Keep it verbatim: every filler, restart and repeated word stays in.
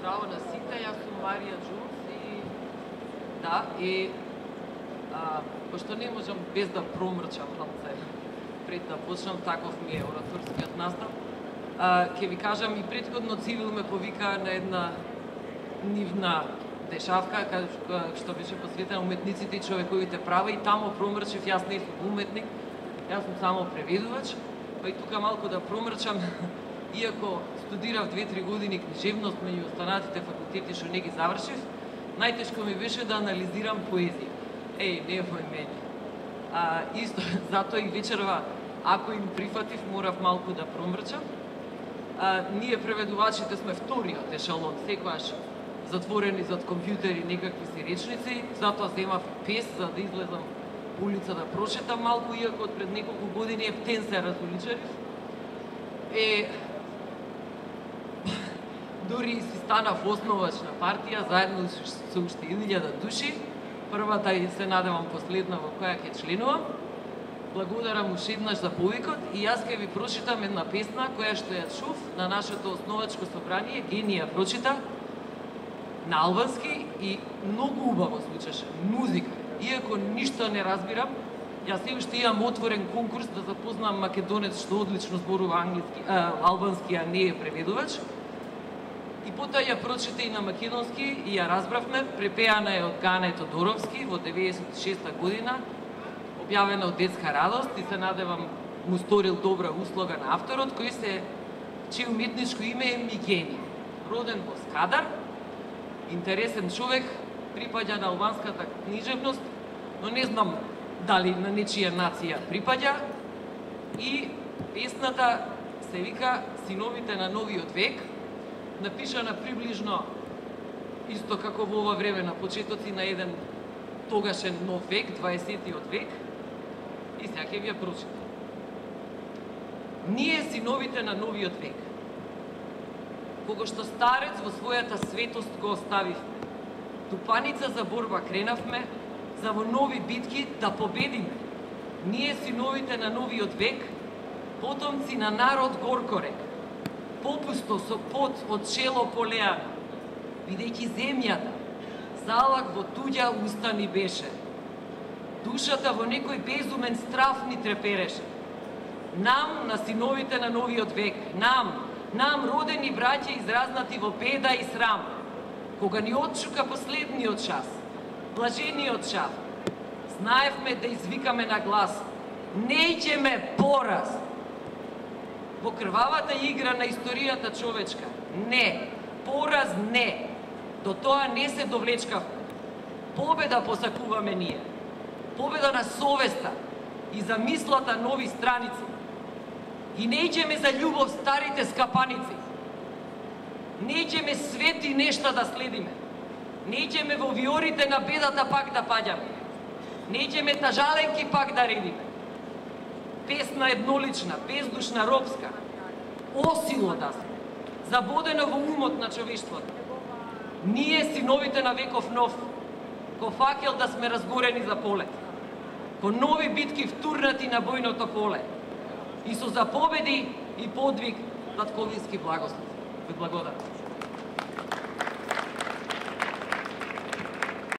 Здраво на сите, јас сум Марија Џонс и да, и а, пошто не можам без да промрчам малце пред да почнам, таков ми е ораторскиот настав. А, ке ви кажам, и предходно Цивил ме повика на една нивна дешавка, што беше посветена уметниците и човековите права, и тамо промрчев, јас не сум уметник, јас сум само преведувач, па и тука малку да промрчам, иако студирав две-три години книжевност меѓу останатите факултети што не ги завршив, најтешко ми беше да анализирам поезија. Еј, не е во мене. А, исто, затоа и вечерва, ако им прифатив, морав малку да промрчам. А, ние преведувачите сме вториот ешалон, секојаш затворени зад компјутери некакви си речници, затоа земав пес за да излезам улица да прочитам малку, иако од пред неколку години ептен се разуличарив. Е, дури си станав основачна партија, заедно со уште илјада души. Првата и се надевам последна во која ќе членувам. Благодарам уште еднаш за повикот и јас ќе ви прочитам една песна која што ја чув на нашето основачко собрание, Гени ја прочита на албански и многу убаво звучеше музика. Иако ништо не разбирам, јас се уште имам отворен конкурс да запознам македонец што одлично зборува англиски, а, албански, а не е преведувач. И потоа ја прочите и на македонски и ја разбравме. Препеана е од Гане Тодоровски во деветесет и шеста година, објавена од Детска радост, и се надевам му сторил добра услуга на авторот, кој се, чие уметничко име е Мигени. Роден во Скадар, интересен човек, припаѓа на албанската книжевност, но не знам дали на нечија нација припаѓа. И песната се вика Синовите на новиот век, напишана приближно исто како во ова време, на почетоци на еден тогашен нов век, дваесеттиот век, и сега ќе ви ја прочитам. Ние синовите на новиот век, кога што старец во својата светост го оставивме, тупаница за борба кренавме, за во нови битки да победиме. Ние синовите на новиот век, потомци на народ горко рек, попусто со пот од чело полеана, бидејќи земјата залаг во туѓа уста ни беше. Душата во некој безумен страф ни трепереше. Нам, на синовите на новиот век, нам, нам родени браќа изразнати во беда и срам, кога ни отчука последниот час, блажениот час, знаевме да извикаме на глас, неќеме пораз. Во крвавата игра на историјата човечка, не, пораз не, до тоа не се довлечкавме. Победа посакуваме ние, победа на совеста и за мислата нови страници. И нејќеме за љубов старите скапаници, нејќеме свети нешта да следиме, нејќеме во виорите на бедата пак да паѓаме, нејќеме тажаленки пак да редиме. Песна еднолична, бездушна, робска. Осило да сме, забодено во умот на човештвото. Ние, синовите на веков нов, ко факел да сме разгорени за полет, ко нови битки втурнати на бојното поле, и со запобеди и подвиг над ковински благослов. Ви благодарам.